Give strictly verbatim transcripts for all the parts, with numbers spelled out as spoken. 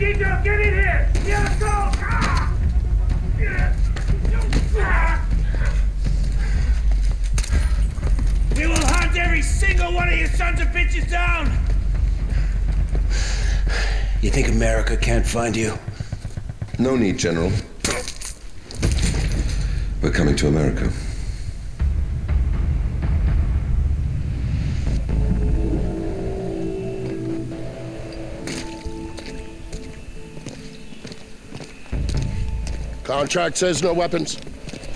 detail, get in here! You're cold! Ah! Ah! We will hunt every single one of you sons of bitches down! You think America can't find you? No need, General. We're coming to America. Contract says no weapons.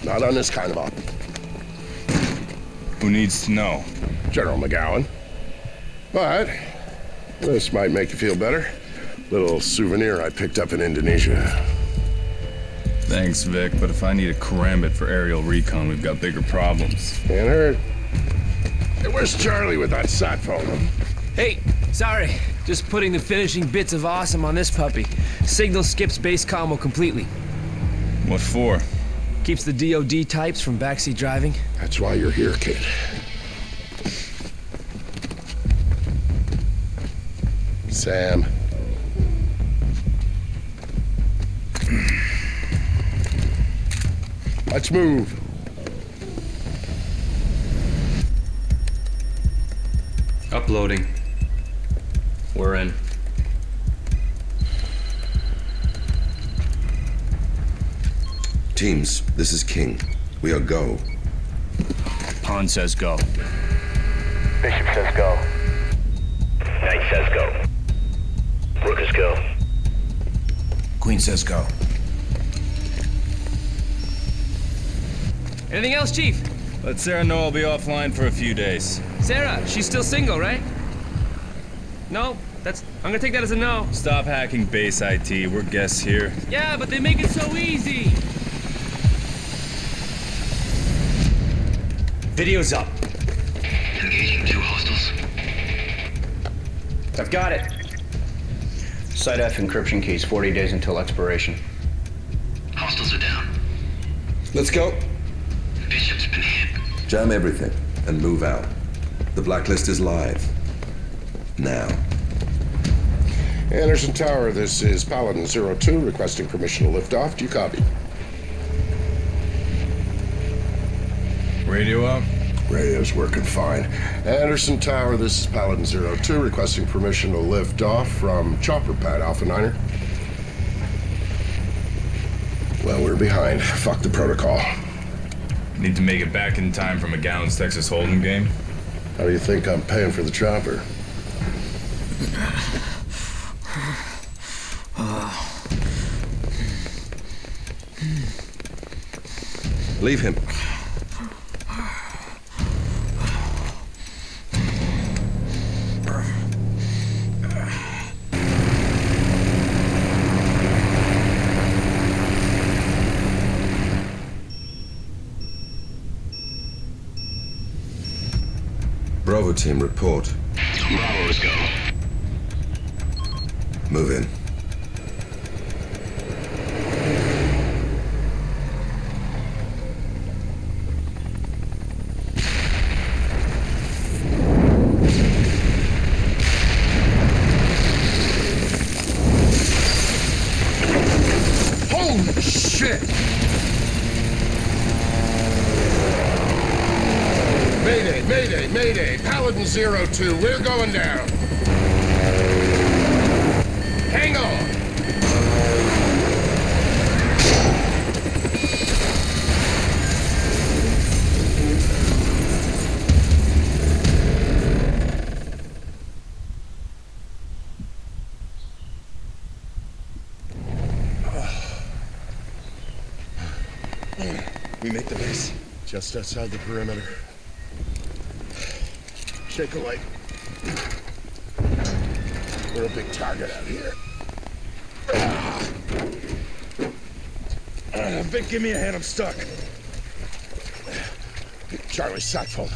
Not on this kind of op. Who needs to know? General McGowan. But this might make you feel better. Little souvenir I picked up in Indonesia. Thanks, Vic, but if I need a karambit for aerial recon, we've got bigger problems. Can't hurt. Hey, where's Charlie with that sat phone? Hey, sorry. Just putting the finishing bits of awesome on this puppy. Signal skips base combo completely. What for? Keeps the D O D types from backseat driving. That's why you're here, kid. Sam. Let's move. Uploading. We're in. Teams, this is King. We are go. Pond says go. Bishop says go. Knight says go. Rook is go. Queen says go. Anything else, Chief? Let Sarah know I'll be offline for a few days. Sarah, she's still single, right? No? That's... I'm gonna take that as a no. Stop hacking base I T. We're guests here. Yeah, but they make it so easy! Video's up. Engaging two hostiles. I've got it. Site F encryption keys, forty days until expiration. Hostiles are down. Let's go. Bishop's been hit. Jam everything and move out. The blacklist is live. Now. Anderson Tower, this is Paladin zero two requesting permission to lift off. Do you copy? Radio up? Radio's working fine. Anderson Tower, this is Paladin zero two requesting permission to lift off from Chopper Pad Alpha Niner. Well, we're behind. Fuck the protocol. Need to make it back in time from McGowan's Texas Hold'em game. How do you think I'm paying for the chopper? Leave him. Bravo team, report. Bravo is go. Move in. Holy shit! Mayday, mayday, mayday. Paladin zero two, we're going down. Hang on. We make the base. Just outside the perimeter. Shake a light. We're a big target out here. Uh, Vic, give me a hand, I'm stuck. Charlie, sat phone.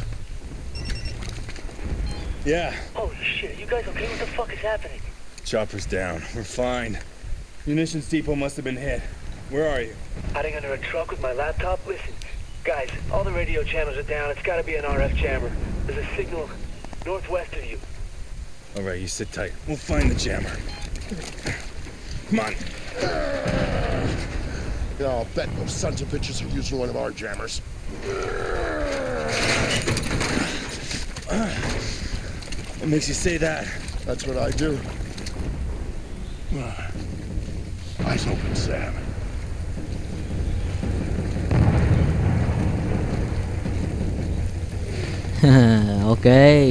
Yeah. Oh shit, you guys okay? What the fuck is happening? Chopper's down. We're fine. Munitions depot must have been hit. Where are you? Hiding under a truck with my laptop? Listen, guys, all the radio channels are down. It's gotta be an R F jammer. There's a signal northwest of you. All right, you sit tight. We'll find the jammer. Come on. You know, I'll bet those sons of bitches are using one of our jammers. It makes you say that. That's what I do. Eyes open, Sam. Ok,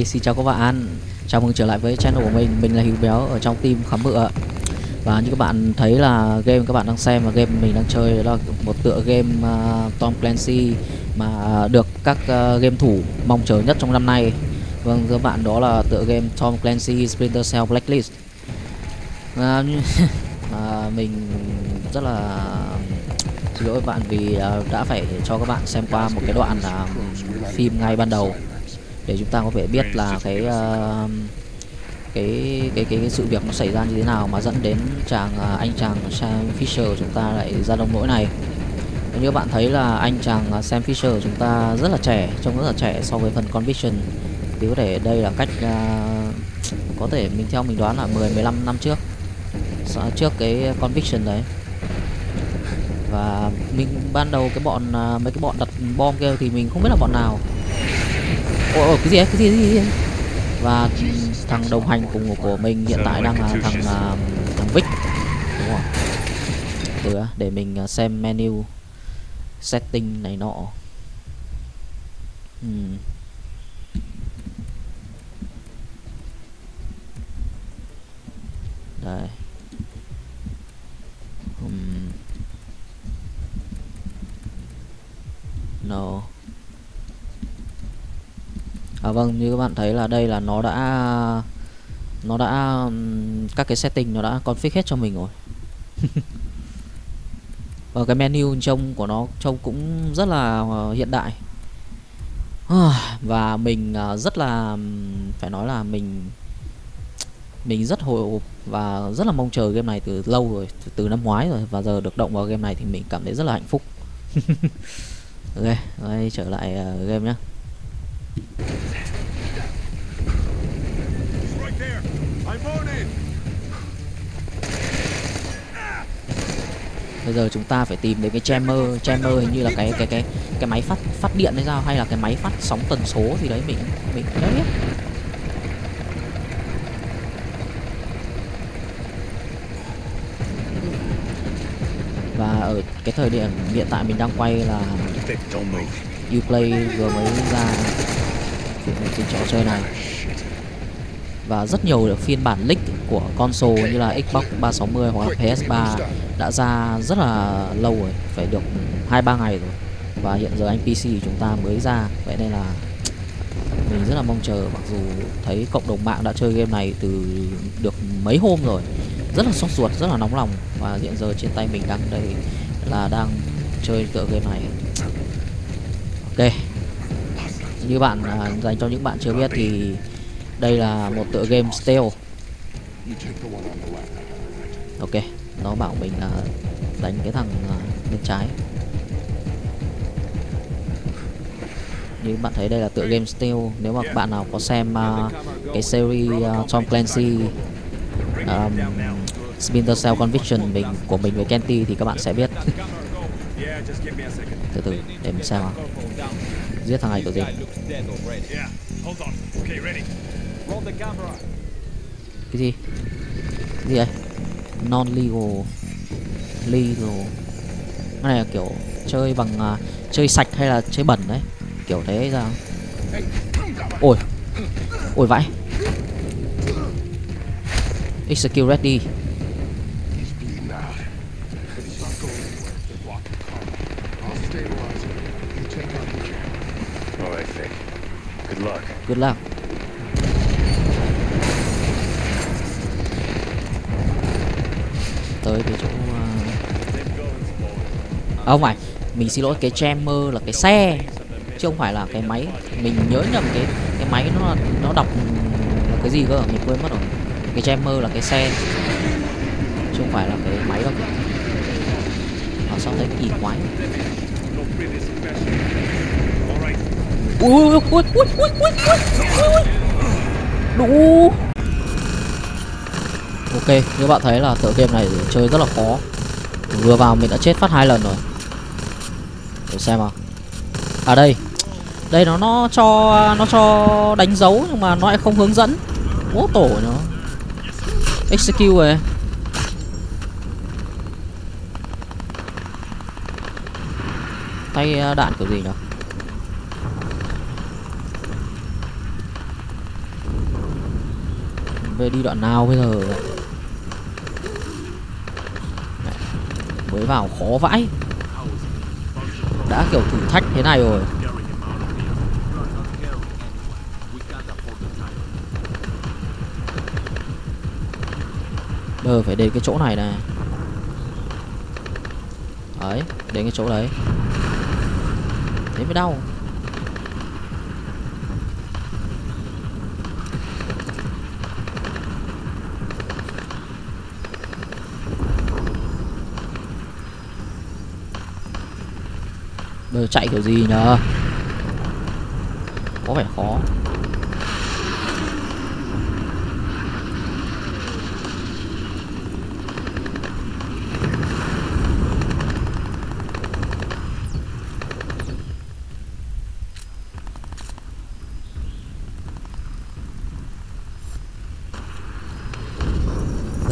xin chào các bạn. Chào mừng trở lại với channel của mình. Mình là Hiếu Béo ở trong team Khám Bựa. Và như các bạn thấy là game các bạn đang xem và game mình đang chơi đó là một tựa game uh, Tom Clancy mà được các uh, game thủ mong chờ nhất trong năm nay. Vâng các bạn, đó là tựa game Tom Clancy Splinter Cell Blacklist. uh, uh, Mình rất là xin lỗi các bạn vì uh, đã phải cho các bạn xem qua một cái đoạn uh, phim ngay ban đầu để chúng ta có thể biết là cái uh, Cái, cái cái cái sự việc nó xảy ra như thế nào mà dẫn đến chàng anh chàng Sam Fisher chúng ta lại ra đồng nỗi này. Như các bạn thấy là anh chàng Sam Fisher chúng ta rất là trẻ, trông rất là trẻ so với phần Conviction. Thì có thể đây là cách uh, có thể mình theo mình đoán là mười mười lăm năm trước, trước cái Conviction đấy. Và mình ban đầu cái bọn uh, mấy cái bọn đặt bom kia thì mình không biết là bọn nào. Ôi, ôi cái gì ấy, cái gì, cái gì ấy. Và thằng đồng hành cùng của mình hiện tại đang là thằng uh, thằng Vic, đúng không? Từ để mình xem menu setting này nọ. uhm. Đây. uhm. No. À, vâng, như các bạn thấy là đây là nó đã nó đã các cái setting nó đã config hết cho mình rồi. Và cái menu trông của nó trông cũng rất là hiện đại. Và mình rất là phải nói là mình mình rất hồi hộp và rất là mong chờ game này từ lâu rồi, từ năm ngoái rồi, và giờ được động vào game này thì mình cảm thấy rất là hạnh phúc. Ok, đây, trở lại game nhé. Bây giờ chúng ta phải tìm đến cái jammer, jammer hình như là cái cái cái cái máy phát phát điện hay sao, hay là cái máy phát sóng tần số gì đấy, mình mình cũng không biết. Và ở cái thời điểm hiện tại mình đang quay là Uplay vừa mới ra cái trò chơi này. Và rất nhiều phiên bản leak của console như là Xbox ba sáu mươi hoặc là P S ba đã ra rất là lâu rồi, phải được hai ba ngày rồi. Và hiện giờ anh pê xê chúng ta mới ra, vậy nên là mình rất là mong chờ, mặc dù thấy cộng đồng mạng đã chơi game này từ được mấy hôm rồi, rất là sốt ruột, rất là nóng lòng. Và hiện giờ trên tay mình đang đây là đang chơi tựa game này. Ok. Như bạn à, dành cho những bạn chưa biết thì đây là một tựa game stealth. Ok, nó bảo mình là đánh cái thằng bên trái. Như bạn thấy đây là tựa game stealth. Nếu mà bạn nào có xem uh, cái series uh, Tom Clancy um, Splinter Cell Conviction mình của mình với Kenty thì các bạn sẽ biết. Từ từ để mình xem nào. Giết thằng này kiểu gì? Cái gì? Cái gì vậy? Non legal, legal. Cái này là kiểu chơi bằng uh, chơi sạch hay là chơi bẩn đấy? Kiểu thế ra. Ôi, ôi vãi. Execute ready. Good luck. Tới cái chỗ uh... à, không phải, mình xin lỗi, cái jammer là cái xe chứ không phải là cái máy. Mình nhớ nhầm cái cái máy nó nó đọc là cái gì cơ, mình quên mất rồi. Cái jammer là cái xe chứ không phải là cái máy đâu. À, sao thấy kỳ quái. Ui ui ui ui ui ui ui ui ui. Đủ. Ok, như bạn thấy là tựa game này chơi rất là khó. Vừa vào mình đã chết phát hai lần rồi. Để xem nào. À đây. Đây nó nó cho nó cho đánh dấu nhưng mà nó lại không hướng dẫn. Bố tổ nó. Execute rồi. Tay đạn kiểu gì nhỉ? Về đi đoạn nào bây giờ? Này, mới vào khó vãi. Đã kiểu thử thách thế này rồi. Ờ phải đến cái chỗ này này. Đấy, đến cái chỗ đấy. Thế mới đau. Bây giờ chạy kiểu gì nhờ? Có vẻ khó.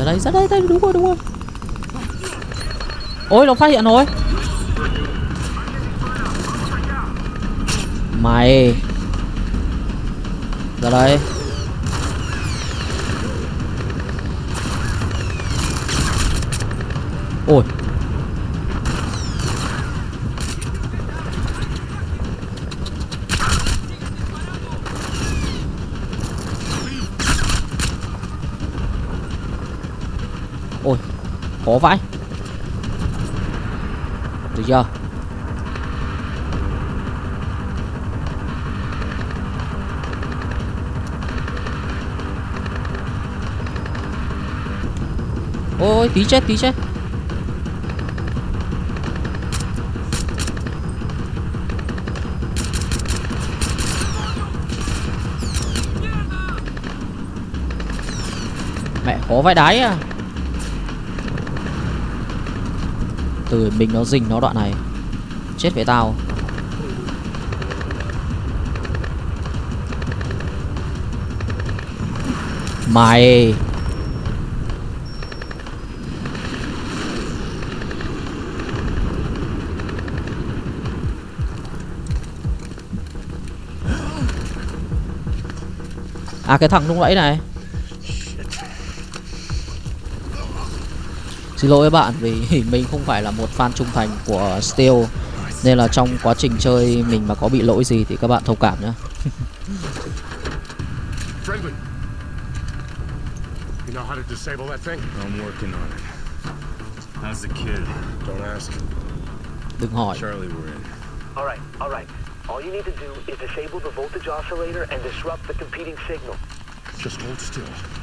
Đấy, ra đây, đây, đúng rồi, đúng rồi. Ôi, nó phát hiện rồi. Mày. Ra đây. Ôi. Ôi, khó vãi. Được chưa? Ôi, tí chết, tí chết. Mẹ khó vãi đái à. Từ mình nó rình nó đoạn này. Chết với tao. Mày. À cái thằng lúc nãy này. Xin lỗi các bạn vì mình không phải là một fan trung thành của Steel nên là trong quá trình chơi mình mà có bị lỗi gì thì các bạn thông cảm nhé. Đừng hỏi.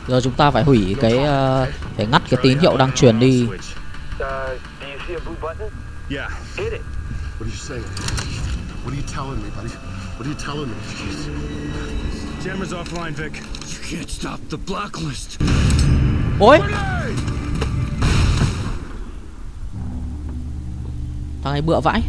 Giờ chúng ta phải hủy cái uh, phải ngắt cái tín hiệu đang truyền đi. Ôi. Thằng ấy bựa vãi.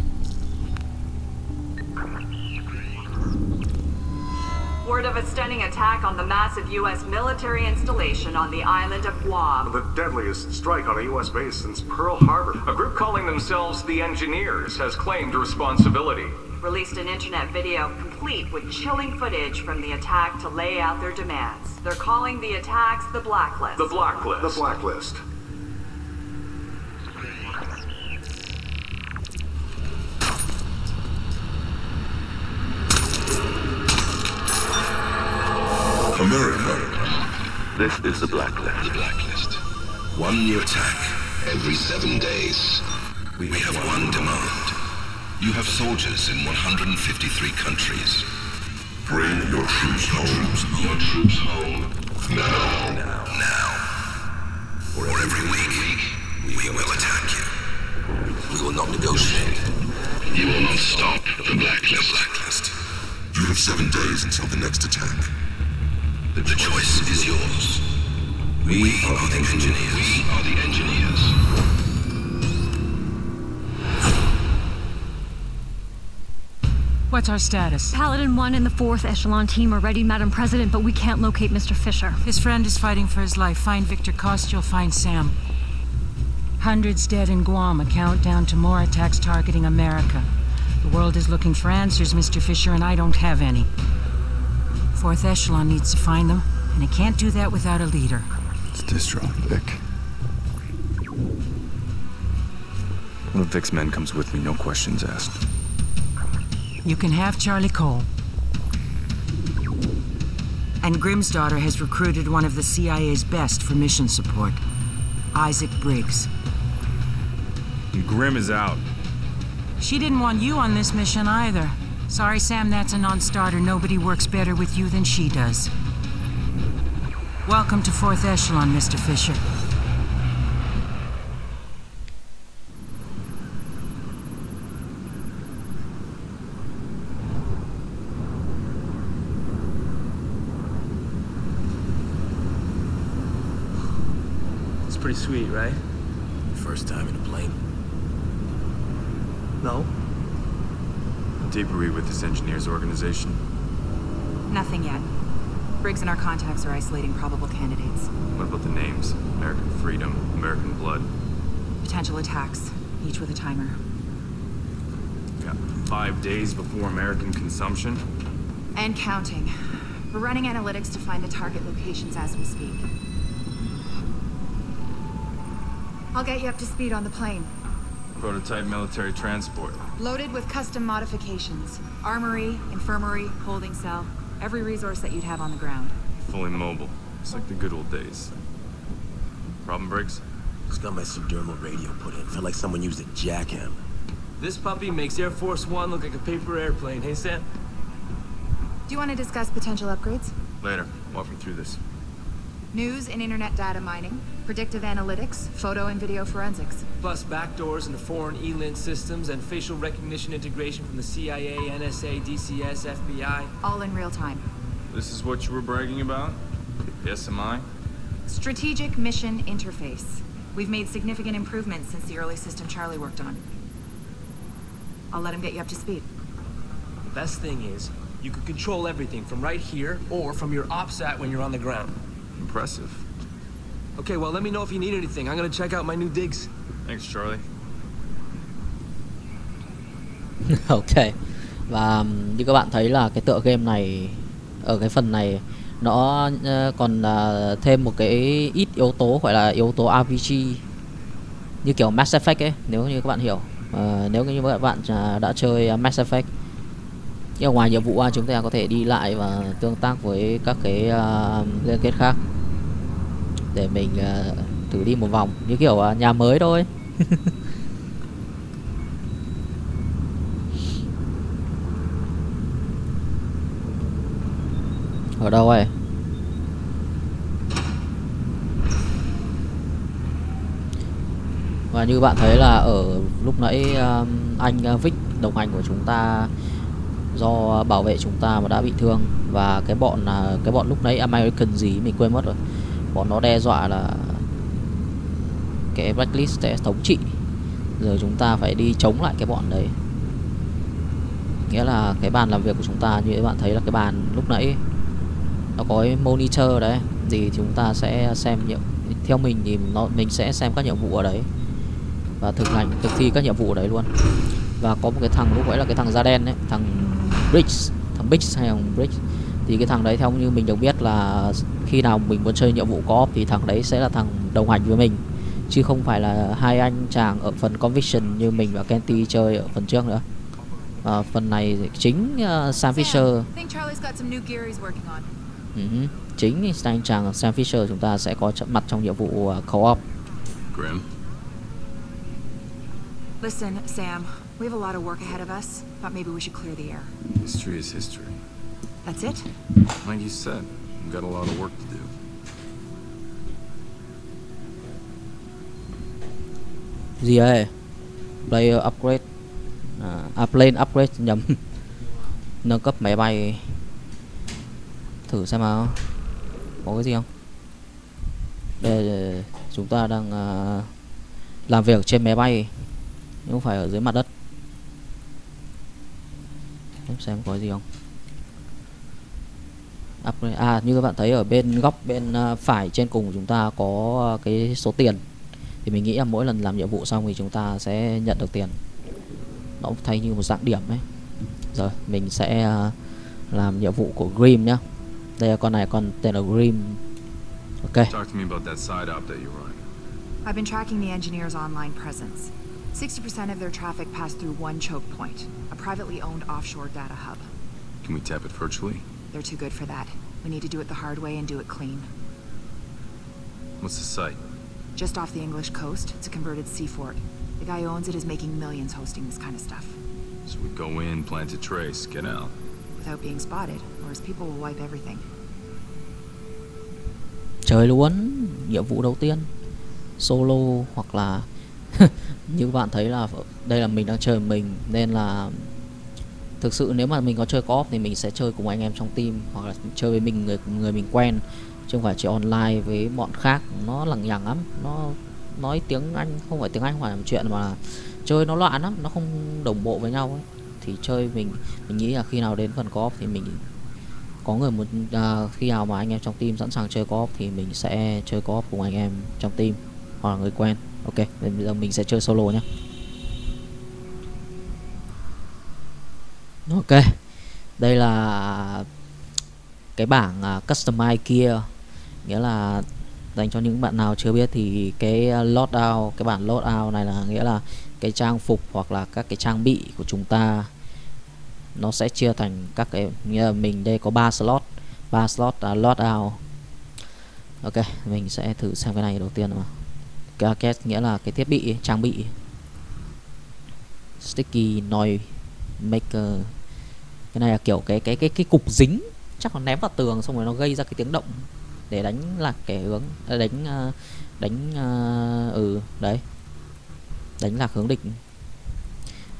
Word of a stunning attack on the massive U S military installation on the island of Guam. The deadliest strike on a U S base since Pearl Harbor. A group calling themselves the Engineers has claimed responsibility. Released an internet video complete with chilling footage from the attack to lay out their demands. They're calling the attacks the Blacklist. The Blacklist. The Blacklist. America. This is the Blacklist. Blacklist. One new attack every seven days. We, we have one demand. You have soldiers in one hundred fifty-three countries. Bring your troops home. Troops, your troops home. Now. Now. Now. Or every week, we will attack you. We will not negotiate. You will not stop the Blacklist. Blacklist. You have seven days until the next attack. The choice is yours. We are the engineers. We are the engineers. What's our status? Paladin one and the Fourth Echelon team are ready, Madam President, but we can't locate Mister Fisher. His friend is fighting for his life. Find Victor Kost, you'll find Sam. Hundreds dead in Guam, a countdown to more attacks targeting America. The world is looking for answers, Mister Fisher, and I don't have any. Fourth Echelon needs to find them, and it can't do that without a leader. It's distraught, Vic. One of Vic's men comes with me, no questions asked. You can have Charlie Cole. And Grimm's daughter has recruited one of the C I A's best for mission support, Isaac Briggs. And Grimm is out. She didn't want you on this mission either. Sorry, Sam, that's a non-starter. Nobody works better with you than she does. Welcome to Fourth Echelon, Mister Fisher. It's pretty sweet, right? First time in a plane. No. How deep are we with this engineers organization? Nothing yet. Briggs and our contacts are isolating probable candidates. What about the names? American Freedom, American Blood. Potential attacks, each with a timer. Got five days before American consumption? And counting. We're running analytics to find the target locations as we speak. I'll get you up to speed on the plane. Prototype military transport. Loaded with custom modifications. Armory, infirmary, holding cell. Every resource that you'd have on the ground. Fully mobile. It's like the good old days. Problem, Briggs? Just got my subdermal radio put in. Felt like someone used a jackhammer. This puppy makes Air Force One look like a paper airplane, hey, Sam? Do you want to discuss potential upgrades? Later. Walk me through this. News and internet data mining, predictive analytics, photo and video forensics. Plus backdoors into foreign E L I N systems and facial recognition integration from the C I A, N S A, D C S, F B I. All in real time. This is what you were bragging about? S M I? Strategic Mission Interface. We've made significant improvements since the early system Charlie worked on. I'll let him get you up to speed. The best thing is, you can control everything from right here or from your Opsat when you're on the ground. Impressive. Okay, well, let me know if you need anything. I'm gonna check out my new digs. Thanks, Charlie. Ok. Và như các bạn thấy là cái tựa game này, ở cái phần này, nó còn thêm một cái ít yếu tố gọi là yếu tố R P G, như kiểu Mass Effect ấy, nếu như các bạn hiểu. à, Nếu như các bạn đã chơi Mass Effect, nhưng ngoài nhiệm vụ chúng ta có thể đi lại và tương tác với các cái uh, liên kết khác để mình uh, thử đi một vòng như kiểu uh, nhà mới thôi. Ở đâu ấy? Và như bạn thấy là ở lúc nãy uh, anh Vic đồng hành của chúng ta, do bảo vệ chúng ta mà đã bị thương, và cái bọn là cái bọn lúc nãy American gì mình quên mất rồi, bọn nó đe dọa là cái Blacklist sẽ thống trị, rồi chúng ta phải đi chống lại cái bọn đấy. Nghĩa là cái bàn làm việc của chúng ta, như các bạn thấy là cái bàn lúc nãy nó có cái monitor đấy, thì chúng ta sẽ xem nhiệm, theo mình thì nó mình sẽ xem các nhiệm vụ ở đấy và thực hành thực thi các nhiệm vụ ở đấy luôn. Và có một cái thằng lúc ấy là cái thằng da đen đấy, thằng Briggs, thằng Briggs hay thằng Briggs, thì cái thằng đấy theo như mình được biết là khi nào mình muốn chơi nhiệm vụ co-op thì thằng đấy sẽ là thằng đồng hành với mình, chứ không phải là hai anh chàng ở phần Conviction như mình và Kenty chơi ở phần trước nữa. À, phần này chính uh, Sam Fisher, ừ, chính anh chàng Sam Fisher chúng ta sẽ có mặt trong nhiệm vụ co-op. Grim. Listen, Sam. We have a lot of work ahead of us, but maybe we should clear the air. History is history. That's it? Like you said, we've got a lot of work to do. Gì ấy? Player upgrade. À, à plane upgrade nhầm. Nâng cấp máy bay. Thử xem nào. Có cái gì không? Đây, chúng ta đang uh, làm việc trên máy bay, nhưng không phải ở dưới mặt đất. Em xem có gì không. À, như các bạn thấy ở bên góc bên phải trên cùng chúng ta có cái số tiền. Thì mình nghĩ là mỗi lần làm nhiệm vụ xong thì chúng ta sẽ nhận được tiền. Nó cũng thay như một dạng điểm ấy. Rồi, mình sẽ làm nhiệm vụ của Grim nhá. Đây là con này, con tên là Grim. Ok. I've been tracking the engineers' online presence. sixty percent of their traffic passed through one choke point, a privately owned offshore data hub. Can we tap it virtually? They're too good for that. We need to do it the hard way and do it clean. What's the site? Just off the English coast. It's a converted seafort. The guy who owns it is making millions hosting this kind of stuff. So we go in, plant a trace, get out. Without being spotted, or his people will wipe everything. Trời luôn, nhiệm vụ đầu tiên. Solo hoặc là như bạn thấy là đây là mình đang chơi mình, nên là thực sự nếu mà mình có chơi co-op thì mình sẽ chơi cùng anh em trong team, hoặc là chơi với mình người người mình quen, chứ không phải chơi online với bọn khác. Nó lằng nhằng lắm, nó nói tiếng Anh, không phải tiếng Anh phải làm chuyện mà chơi nó loạn lắm, nó không đồng bộ với nhau ấy. Thì chơi mình mình nghĩ là khi nào đến phần co-op thì mình có người muốn, à, khi nào mà anh em trong team sẵn sàng chơi co-op thì mình sẽ chơi co-op cùng anh em trong team hoặc là người quen. Ok, bây giờ mình sẽ chơi solo nhé. Ok, đây là cái bảng uh, customize kia, nghĩa là dành cho những bạn nào chưa biết thì cái loadout, cái bản loadout này là nghĩa là cái trang phục hoặc là các cái trang bị của chúng ta, nó sẽ chia thành các cái, nghĩa là mình đây có ba slot, ba slot uh, loadout. Ok, mình sẽ thử xem cái này đầu tiên mà. Gadget nghĩa là cái thiết bị, trang bị. Sticky noise maker, cái này là kiểu cái cái cái cái cục dính, chắc nó ném vào tường xong rồi nó gây ra cái tiếng động để đánh lạc kẻ hướng, đánh đánh ừ đấy, đánh lạc hướng địch.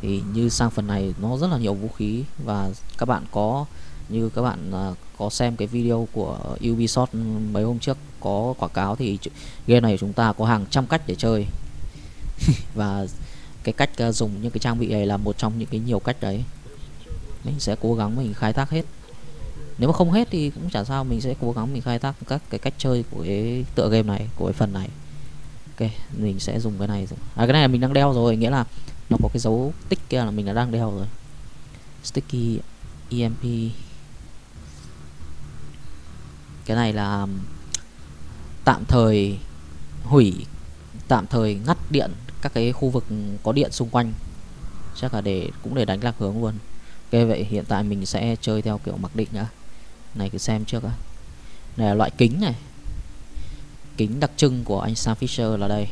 Thì như sang phần này nó rất là nhiều vũ khí, và các bạn có, như các bạn có xem cái video của Ubisoft mấy hôm trước có quảng cáo thì game này chúng ta có hàng trăm cách để chơi và cái cách dùng những cái trang bị này là một trong những cái nhiều cách đấy. Mình sẽ cố gắng mình khai thác hết, nếu mà không hết thì cũng chả sao, mình sẽ cố gắng mình khai thác các cái cách chơi của cái tựa game này, của cái phần này. Ok, mình sẽ dùng cái này. À, cái này mình đang đeo rồi, nghĩa là nó có cái dấu tích kia là mình đã đang đeo rồi. Sticky e em pê, cái này là tạm thời hủy, tạm thời ngắt điện các cái khu vực có điện xung quanh, chắc là để cũng để đánh lạc hướng luôn. Ok, vậy hiện tại mình sẽ chơi theo kiểu mặc định nhá. Này cứ xem trước đã. Này là loại kính này, kính đặc trưng của anh Sam Fisher là đây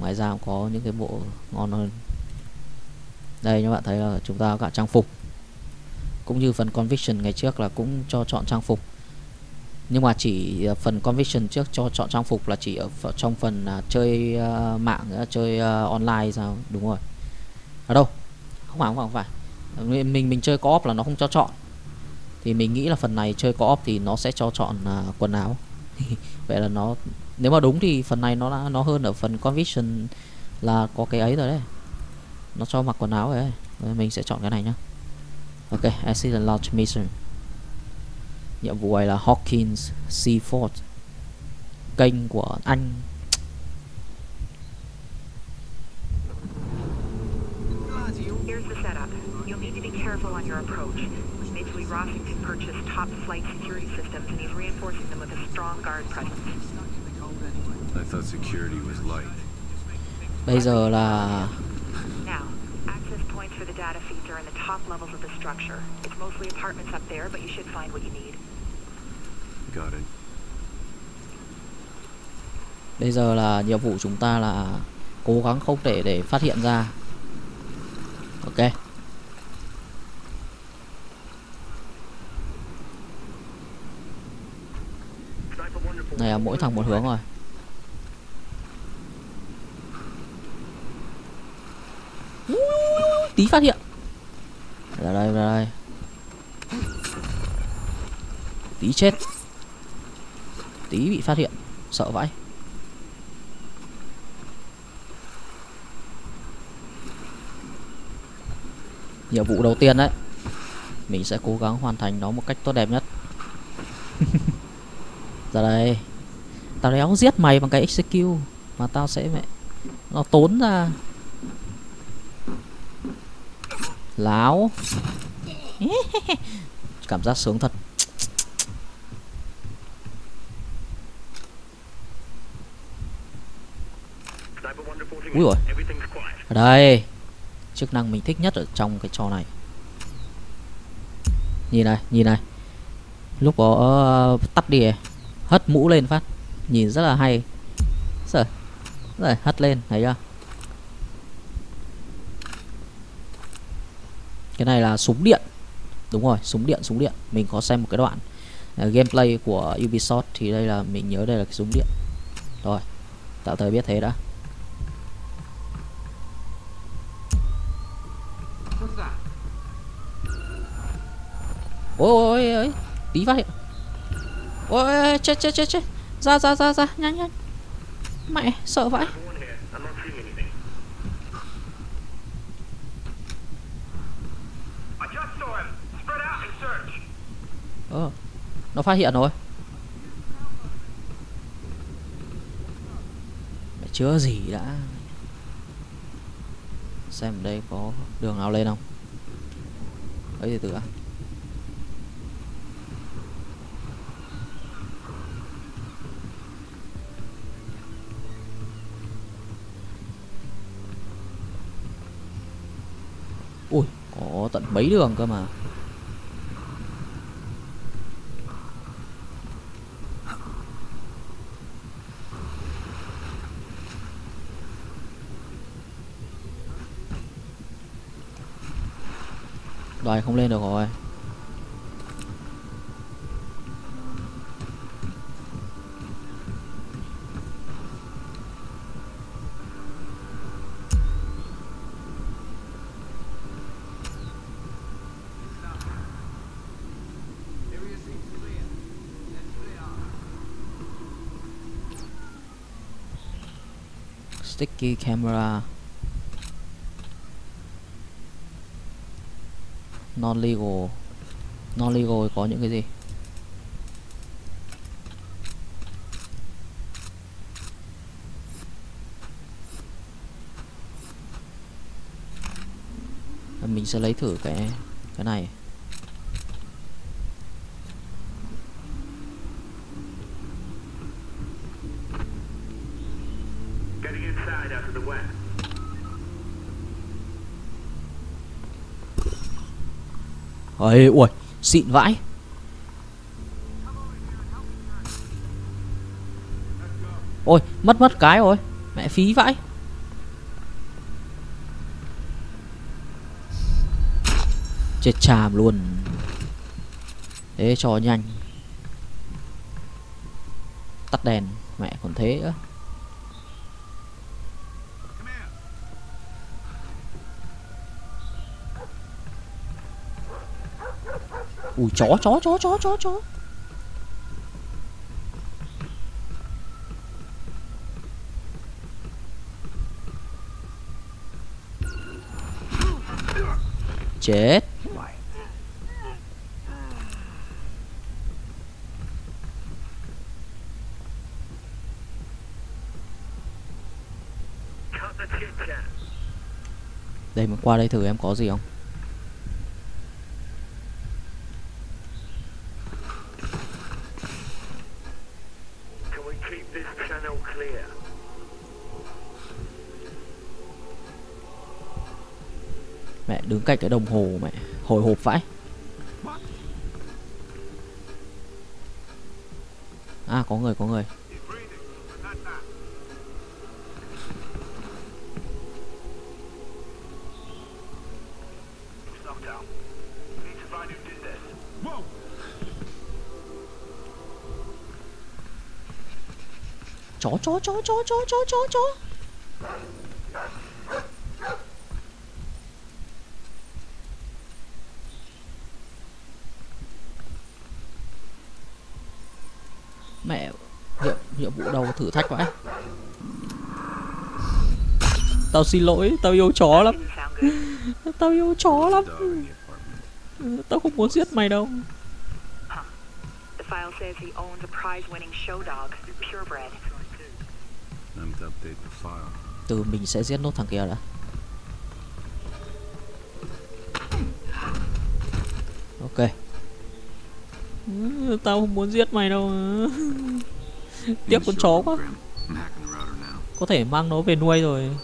ngoài ra cũng có những cái bộ ngon hơn. Đây, các bạn thấy là chúng ta có cả trang phục, cũng như phần Conviction ngày trước là cũng cho chọn trang phục, nhưng mà chỉ phần Conviction trước cho chọn trang phục là chỉ ở trong phần chơi mạng, chơi online sao, đúng rồi. Ở đâu không phải, không phải, không phải. mình mình chơi co-op là nó không cho chọn, thì mình nghĩ là phần này chơi co-op thì nó sẽ cho chọn quần áo vậy là nó, nếu mà đúng thì phần này nó nó hơn ở phần Conviction là có cái ấy rồi đấy, nó cho mặc quần áo rồi đấy. Mình sẽ chọn cái này nhá. Ok, Accident Launch Mission. Nhiệm vụ này là Hawkins Seafort, kênh của Anh. Here's the setup. You'll need to be careful on your approach. Admittedly, Rossikin purchased top flight security systems and he's reinforcing them with a strong guard presence. I thought security was light. Bây giờ là points for the data feeds are in the top levels of the structure. It's mostly apartments up there, but you should find what you need. Got it. Bây giờ là nhiệm vụ chúng ta là cố gắng không để để phát hiện ra. Ok. Này là mỗi thằng một hướng rồi. Tí phát hiện ra đây, ra đây tí chết. tí bị phát hiện, sợ vãi. Nhiệm vụ đầu tiên đấy, mình sẽ cố gắng hoàn thành nó một cách tốt đẹp nhất. Ra đây. Tao đéo giết mày bằng cái ích xê quy mà tao sẽ mẹ nó tốn ra. Láo. Cảm giác sướng thật. Úi rồi. Ở đây. Chức năng mình thích nhất ở trong cái trò này. Nhìn này, nhìn này. Lúc có uh, tắt đi, hất mũ lên phát. Nhìn rất là hay. Rồi, rồi hất lên, thấy chưa? Cái này là súng điện. Đúng rồi, súng điện, súng điện. Mình có xem một cái đoạn uh, gameplay của Ubisoft. Thì đây là, mình nhớ đây là cái súng điện. Rồi, tạo thời biết thế đã. Ôi ôi ôi, tí phát hiện. Ôi ôi, chết chết chết chết. Ra ra ra ra, nhanh nhanh. Mẹ, sợ vãi. Ờ, nó phát hiện rồi. Mẹ chứa gì đã. Xem ở đây có đường nào lên không. Ấy thì từ ạ. Ui, có tận mấy đường cơ mà. Đoài không lên được rồi. Sticky camera. Non legal. Non legal có những cái gì? Mình sẽ lấy thử cái cái này. Ôi, ui, xịn vãi. Ôi, mất mất cái rồi. Mẹ phí vãi. Chết chàm luôn. Thế cho nhanh. Tắt đèn, mẹ còn thế nữa. Ui, chó chó chó chó chó chó. Chết. Đây mình qua đây thử em có gì không. Đứng cạnh cái đồng hồ mẹ hồi hộp vãi. À có người, có người. Chó chó chó chó chó chó chó chó. nhiệm, nhiệm vụ đầu thử thách vậy. Tao xin lỗi, tao yêu chó lắm. Tao yêu chó lắm. Tao không muốn giết mày đâu. Từ mình sẽ giết nốt thằng kia đã. Ok. Tao không muốn giết mày đâu. Tiếc con chó quá. Có thể mang nó về nuôi rồi.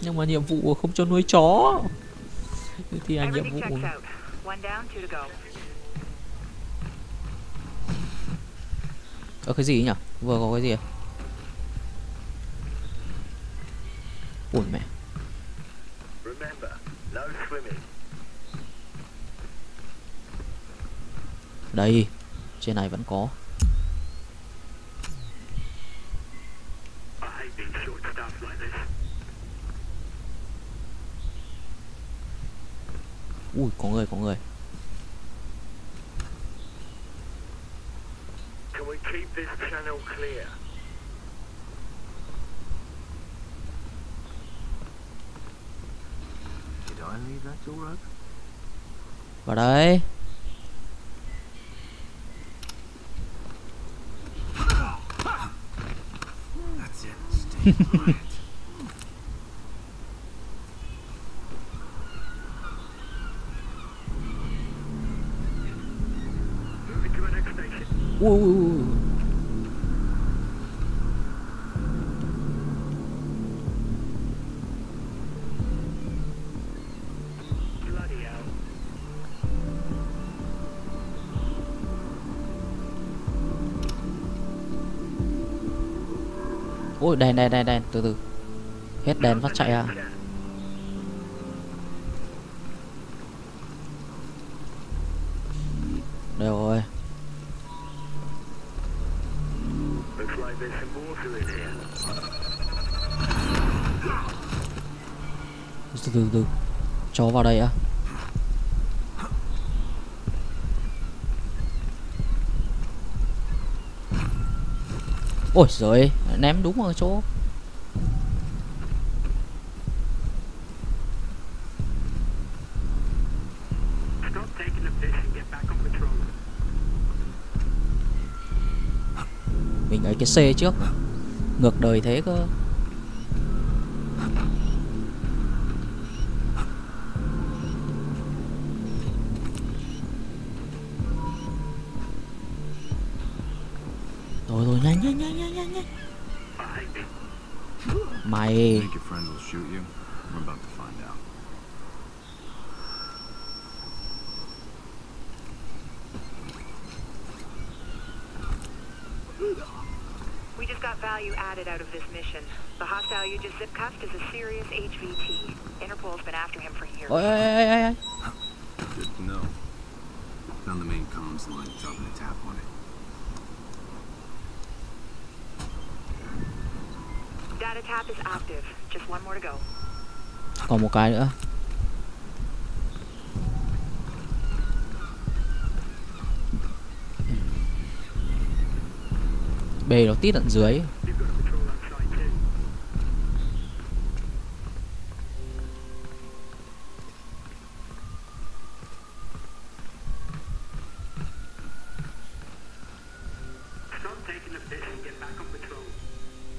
Nhưng mà nhiệm vụ không cho nuôi chó. Thì anh nhiệm vụ có cái gì nhỉ? Vừa có cái gì? Ủa mẹ. Đây, trên này vẫn có. Ui, có người, có người. Vào đây. Ui, ui, ui. Ôi đèn đèn đèn đèn, từ từ. Hết đèn phát chạy à. Đây rồi. Từ từ từ. Chó vào đây à. Ôi giời, ném đúng ở chỗ. Mình ấy cái C trước. Ngược đời thế cơ. Rồi rồi, nhanh nhanh nhanh nhanh nhanh nhanh. Mày. We just got value added out of this mission. The hostile you just zip cuffed is a serious H V T. Interpol's been after him for years. Oh, good to know. Found the main comms line, dropping a tap on it. Còn một cái nữa. Bề nó tít tận dưới.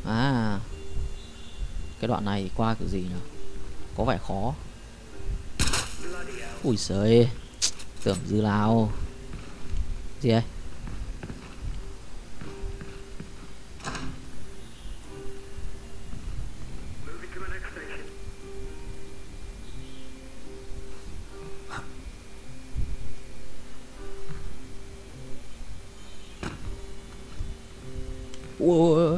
À. Cái đoạn này qua kiểu gì nhỉ? Có vẻ khó. Ui giời. Tưởng dư lao. Gì đây? Ui.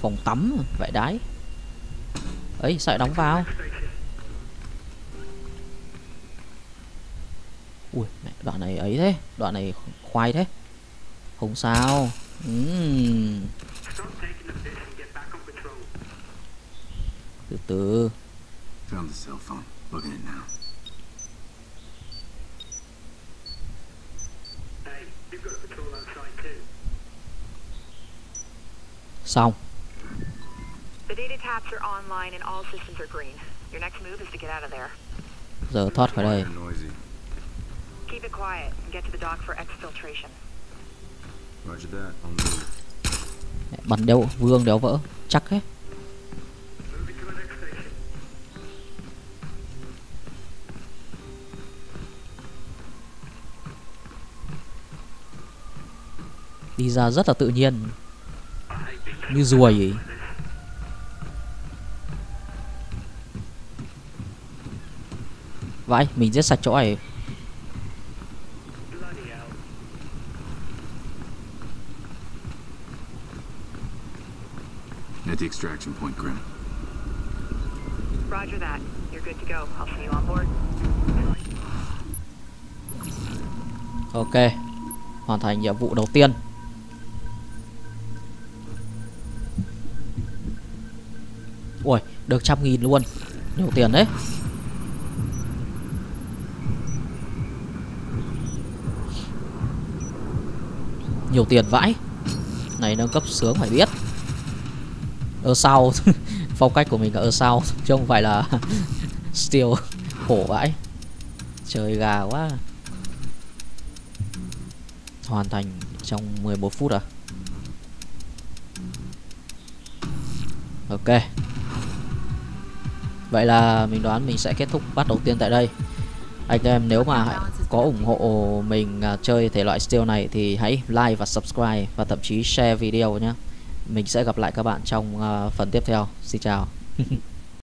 Phòng tắm vậy đấy. Ấy sợi đóng vào. Ui mẹ, đoạn này ấy thế. Đoạn này khoai thế. Không sao. uhm. từ từ. Found the cell phone. Looking at it now. Xong. Giờ thoát khỏi đây. Bắn đéo vương đéo vỡ chắc hết. Đi ra rất là tự nhiên, như ruồi ấy. Vãi, mình giết sạch chỗ này. At the extraction point, Grim. Roger that. You're good to go. I'll see you on board. Ok, hoàn thành nhiệm vụ đầu tiên. Ui, được trăm nghìn luôn, nhiều tiền đấy. Nhiều tiền vãi. Này nâng cấp sướng phải biết. Ở sau phong cách của mình là ở sau, chứ không phải là steal. Khổ vãi. Trời gà quá. Hoàn thành trong mười một phút à. Ok, vậy là mình đoán mình sẽ kết thúc bắt đầu tiên tại đây. Anh em nếu mà có ủng hộ mình chơi thể loại steal này thì hãy like và subscribe và thậm chí share video nhé. Mình sẽ gặp lại các bạn trong phần tiếp theo. Xin chào.